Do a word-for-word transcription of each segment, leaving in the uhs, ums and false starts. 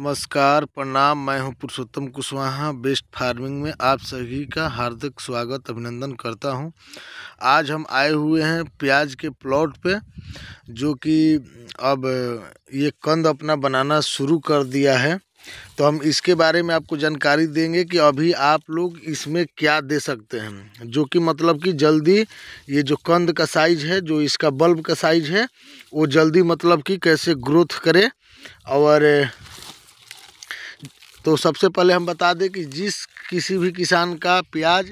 नमस्कार प्रणाम। मैं हूं पुरुषोत्तम कुशवाहा, बेस्ट फार्मिंग में आप सभी का हार्दिक स्वागत अभिनंदन करता हूं। आज हम आए हुए हैं प्याज के प्लॉट पे, जो कि अब ये कंद अपना बनाना शुरू कर दिया है, तो हम इसके बारे में आपको जानकारी देंगे कि अभी आप लोग इसमें क्या दे सकते हैं, जो कि मतलब कि जल्दी ये जो कंद का साइज़ है, जो इसका बल्ब का साइज़ है, वो जल्दी मतलब कि कैसे ग्रोथ करे। और तो सबसे पहले हम बता दें कि जिस किसी भी किसान का प्याज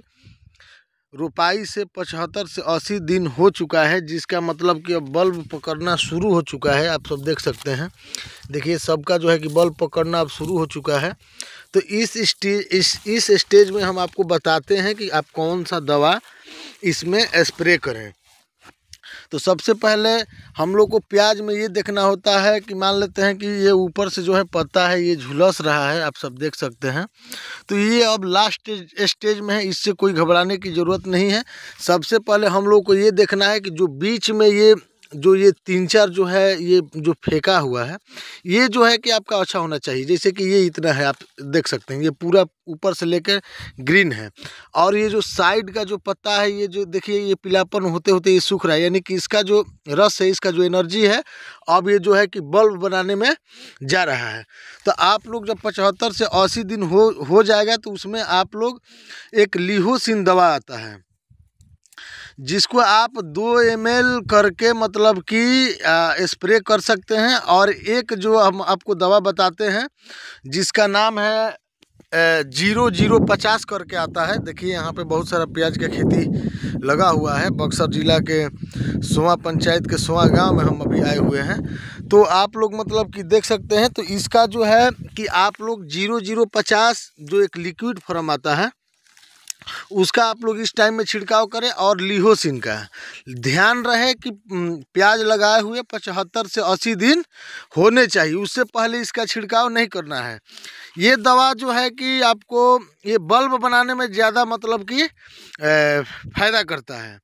रोपाई से पचहत्तर से अस्सी दिन हो चुका है, जिसका मतलब कि अब बल्ब पकड़ना शुरू हो चुका है। आप सब देख सकते हैं, देखिए सबका जो है कि बल्ब पकड़ना अब शुरू हो चुका है। तो इस स्टेज इस इस स्टेज में हम आपको बताते हैं कि आप कौन सा दवा इसमें स्प्रे करें। तो सबसे पहले हम लोग को प्याज में ये देखना होता है कि मान लेते हैं कि ये ऊपर से जो है पत्ता है, ये झुलस रहा है, आप सब देख सकते हैं। तो ये अब लास्ट स्टेज में है, इससे कोई घबराने की ज़रूरत नहीं है। सबसे पहले हम लोग को ये देखना है कि जो बीच में ये जो ये तीन चार जो है ये जो फेंका हुआ है, ये जो है कि आपका अच्छा होना चाहिए। जैसे कि ये इतना है, आप देख सकते हैं, ये पूरा ऊपर से लेकर ग्रीन है। और ये जो साइड का जो पत्ता है, ये जो देखिए ये पीलापन होते होते ये सूख रहा है, यानी कि इसका जो रस है, इसका जो एनर्जी है, अब ये जो है कि बल्ब बनाने में जा रहा है। तो आप लोग जब पचहत्तर से अस्सी दिन हो हो जाएगा तो उसमें आप लोग एक लिहोसिन दवा आता है, जिसको आप दो एम एल करके मतलब कि स्प्रे कर सकते हैं। और एक जो हम आपको दवा बताते हैं जिसका नाम है जीरो जीरो पचास करके आता है। देखिए यहाँ पे बहुत सारा प्याज का खेती लगा हुआ है। बक्सर ज़िला के सोवा पंचायत के सोवा गांव में हम अभी आए हुए हैं, तो आप लोग मतलब कि देख सकते हैं। तो इसका जो है कि आप लोग जीरो जीरो पचास जो एक लिक्विड फॉर्म आता है, उसका आप लोग इस टाइम में छिड़काव करें। और लिहोसिन का ध्यान रहे कि प्याज लगाए हुए पचहत्तर से अस्सी दिन होने चाहिए, उससे पहले इसका छिड़काव नहीं करना है। ये दवा जो है कि आपको ये बल्ब बनाने में ज़्यादा मतलब कि फ़ायदा करता है।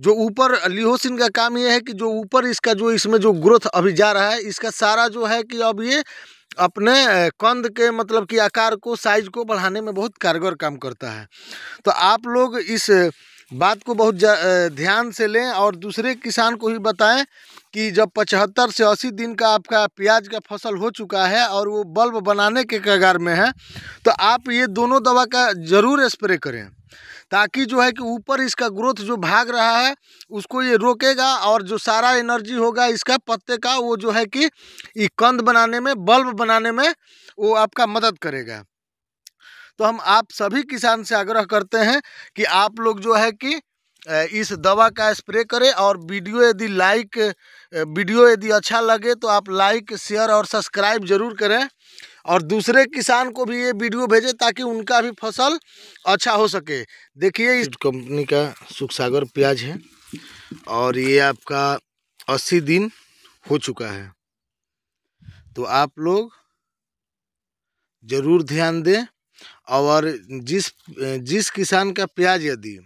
जो ऊपर लिहोसिन का काम ये है कि जो ऊपर इसका जो इसमें जो ग्रोथ अभी जा रहा है, इसका सारा जो है कि अब ये अपने कंद के मतलब कि आकार को, साइज को बढ़ाने में बहुत कारगर काम करता है। तो आप लोग इस बात को बहुत ध्यान से लें और दूसरे किसान को ही बताएं कि जब पचहत्तर से अस्सी दिन का आपका प्याज का फसल हो चुका है और वो बल्ब बनाने के कगार में है, तो आप ये दोनों दवा का ज़रूर स्प्रे करें, ताकि जो है कि ऊपर इसका ग्रोथ जो भाग रहा है उसको ये रोकेगा। और जो सारा एनर्जी होगा इसका पत्ते का, वो जो है कि ये कंद बनाने में, बल्ब बनाने में वो आपका मदद करेगा। तो हम आप सभी किसान से आग्रह करते हैं कि आप लोग जो है कि इस दवा का स्प्रे करें। और वीडियो यदि लाइक वीडियो यदि अच्छा लगे तो आप लाइक, शेयर और सब्सक्राइब ज़रूर करें, और दूसरे किसान को भी ये वीडियो भेजें ताकि उनका भी फसल अच्छा हो सके। देखिए इस कंपनी का सुख सागर प्याज है, और ये आपका अस्सी दिन हो चुका है। तो आप लोग ज़रूर ध्यान दें। और जिस जिस किसान का प्याज यदि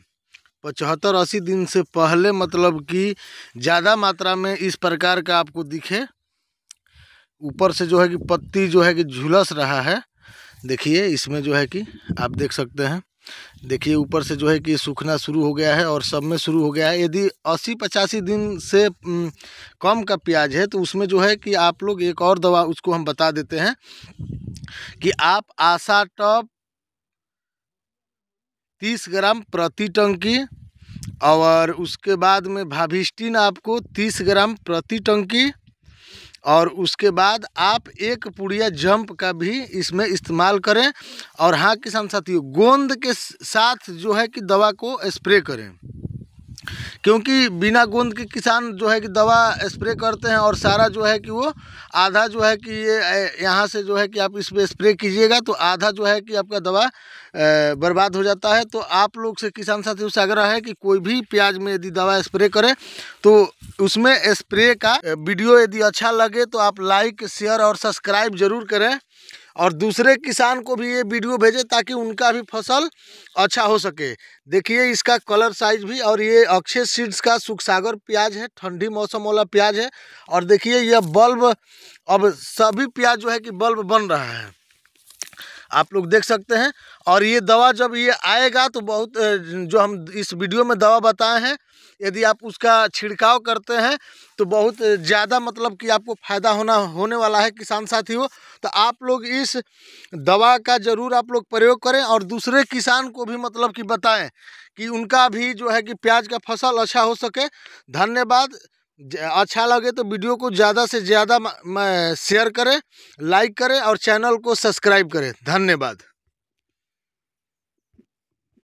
पचहत्तर अस्सी दिन से पहले मतलब कि ज़्यादा मात्रा में इस प्रकार का आपको दिखे, ऊपर से जो है कि पत्ती जो है कि झुलस रहा है, देखिए इसमें जो है कि आप देख सकते हैं, देखिए ऊपर से जो है कि सूखना शुरू हो गया है और सब में शुरू हो गया है। यदि अस्सी पचासी दिन से कम का प्याज है तो उसमें जो है कि आप लोग एक और दवा उसको हम बता देते हैं कि आप आशा टॉप तीस ग्राम प्रति टंकी, और उसके बाद में भाविस्टिन आपको तीस ग्राम प्रति टंकी, और उसके बाद आप एक पुड़िया जंप का भी इसमें इस्तेमाल करें। और हाँ किसान साथियों, गोंद के साथ जो है कि दवा को स्प्रे करें, क्योंकि बिना गोंद के किसान जो है कि दवा स्प्रे करते हैं और सारा जो है कि वो आधा जो है कि ये यहाँ से जो है कि आप इस पर स्प्रे कीजिएगा तो आधा जो है कि आपका दवा बर्बाद हो जाता है। तो आप लोग से किसान साथियों से आग्रह है कि कोई भी प्याज में यदि दवा स्प्रे करें तो उसमें स्प्रे का वीडियो यदि अच्छा लगे तो आप लाइक, शेयर और सब्सक्राइब ज़रूर करें। और दूसरे किसान को भी ये वीडियो भेजें ताकि उनका भी फसल अच्छा हो सके। देखिए इसका कलर साइज भी, और ये अक्षय सीड्स का सुख सागर प्याज है, ठंडी मौसम वाला प्याज है। और देखिए यह बल्ब, अब सभी प्याज जो है कि बल्ब बन रहा है, आप लोग देख सकते हैं। और ये दवा जब ये आएगा तो बहुत, जो हम इस वीडियो में दवा बताए हैं, यदि आप उसका छिड़काव करते हैं तो बहुत ज़्यादा मतलब कि आपको फ़ायदा होना होने वाला है किसान साथियों। तो आप लोग इस दवा का ज़रूर आप लोग प्रयोग करें और दूसरे किसान को भी मतलब कि बताएं कि उनका भी जो है कि प्याज का फसल अच्छा हो सके। धन्यवाद। अच्छा लगे तो वीडियो को ज़्यादा से ज़्यादा शेयर करें, लाइक करें और चैनल को सब्सक्राइब करें। धन्यवाद।